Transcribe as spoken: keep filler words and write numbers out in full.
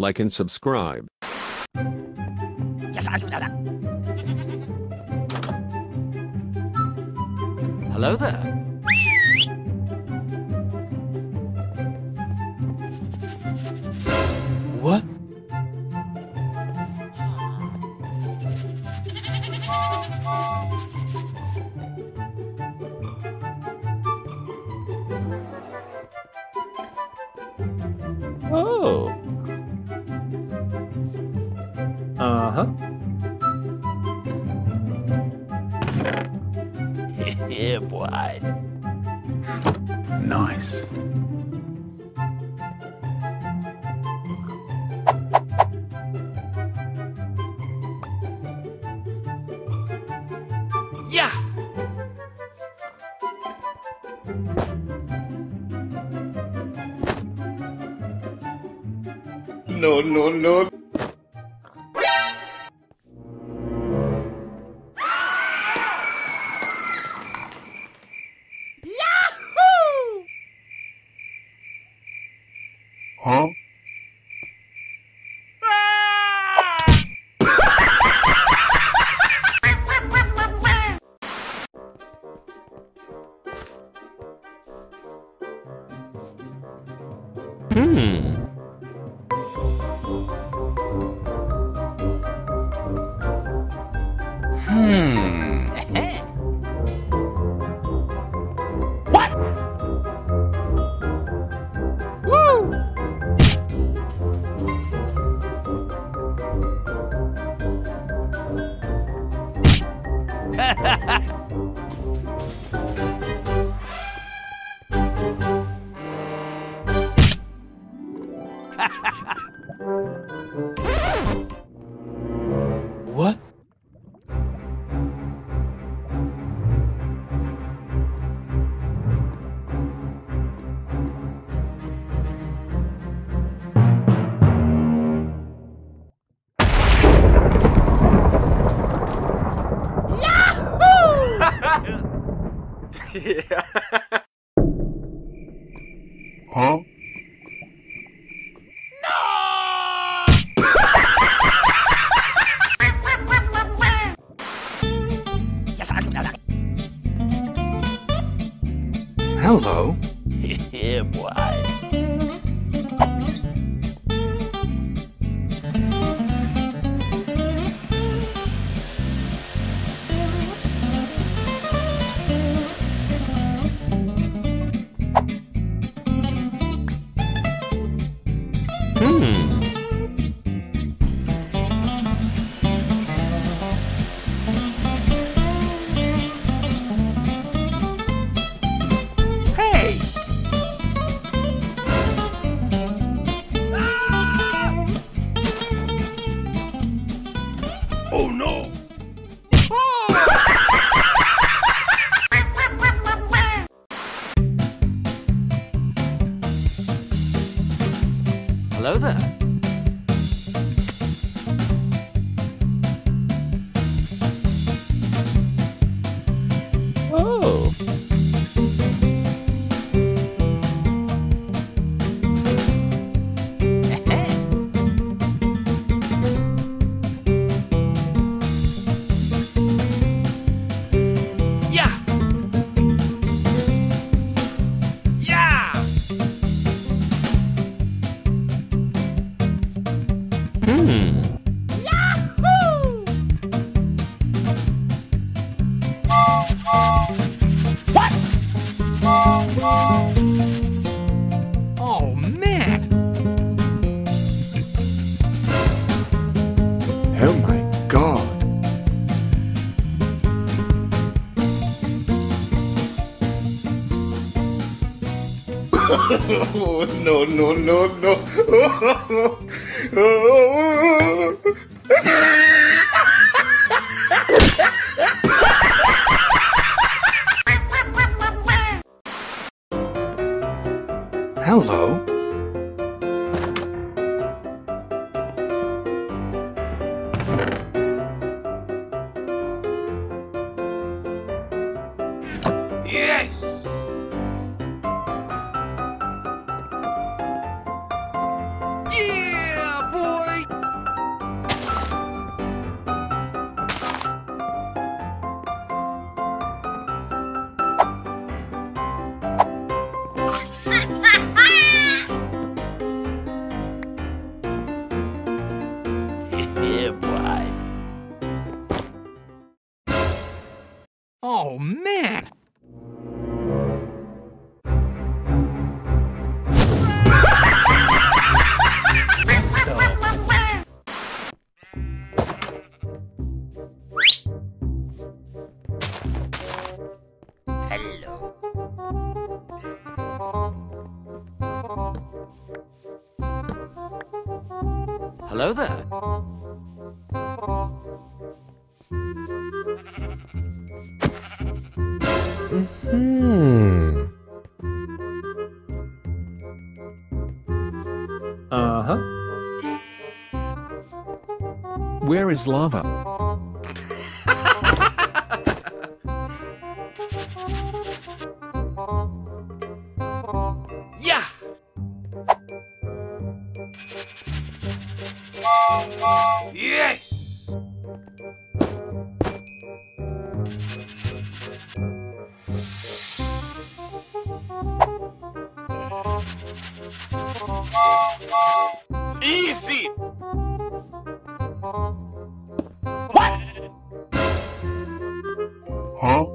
like and subscribe. Hello there. What? Oh. Uh-huh. Yeah, boy. Nice. Yeah. No, no, no. Yahoo! Huh? Hmm. Hmm. What? Woo! What? Yeah. Huh? No! Hello? Yeah, boy. Hmm. Hey. Ah! Oh no. Hello there. Oh. Hmm. Yahoo! What? Oh, man. Oh, my God. Oh, no, no, no, no. Hello. Yes. Yeah. Yeah, boy. Oh, man! Hello there. Mm-hmm. Uh-huh. Where is lava? Yeah. Yes! Easy! What? Huh?